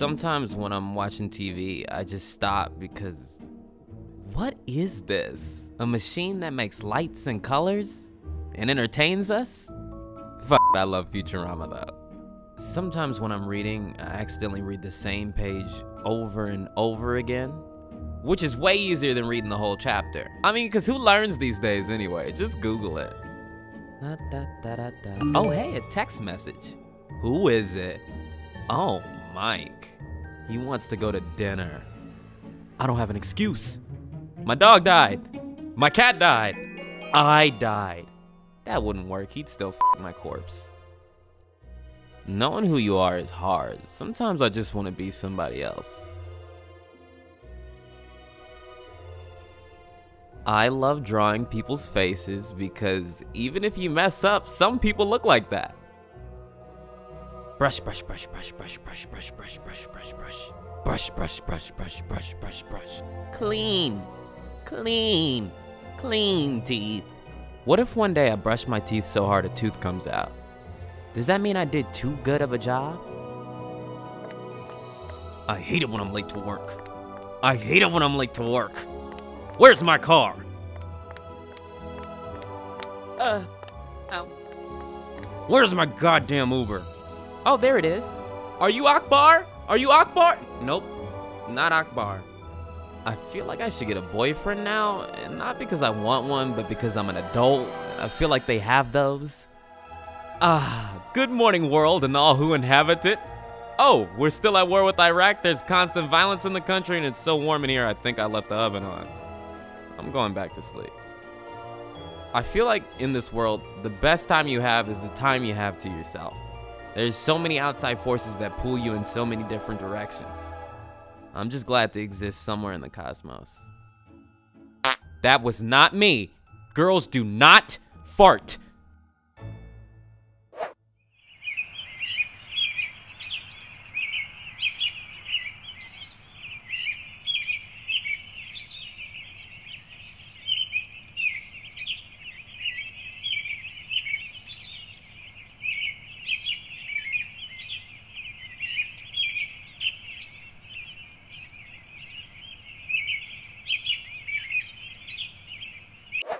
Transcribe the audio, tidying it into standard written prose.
Sometimes when I'm watching TV, I just stop because, what is this? A machine that makes lights and colors and entertains us? Fuck, I love Futurama though. Sometimes when I'm reading, I accidentally read the same page over and over again, which is way easier than reading the whole chapter. I mean, cause who learns these days anyway? Just Google it. Oh hey, a text message. Who is it? Oh, Mike. He wants to go to dinner. I don't have an excuse. My dog died. My cat died. I died. That wouldn't work. He'd still f my corpse. Knowing who you are is hard. Sometimes I just want to be somebody else. I love drawing people's faces because even if you mess up, some people look like that. Brush, brush, brush, brush, brush, brush, brush, brush, brush, brush, brush. Brush, brush, brush, brush, brush, brush, brush. Clean. Clean. Clean teeth. What if one day I brush my teeth so hard a tooth comes out? Does that mean I did too good of a job? I hate it when I'm late to work. I hate it when I'm late to work. Where's my car? Ow. Where's my goddamn Uber? Oh, there it is. Are you Akbar? Are you Akbar? Nope, not Akbar. I feel like I should get a boyfriend now, and not because I want one, but because I'm an adult. I feel like they have those. Ah, good morning world and all who inhabit it. Oh, we're still at war with Iraq. There's constant violence in the country, and it's so warm in here, I think I left the oven on. I'm going back to sleep. I feel like in this world, the best time you have is the time you have to yourself. There's so many outside forces that pull you in so many different directions. I'm just glad to exist somewhere in the cosmos. That was not me. Girls do not fart.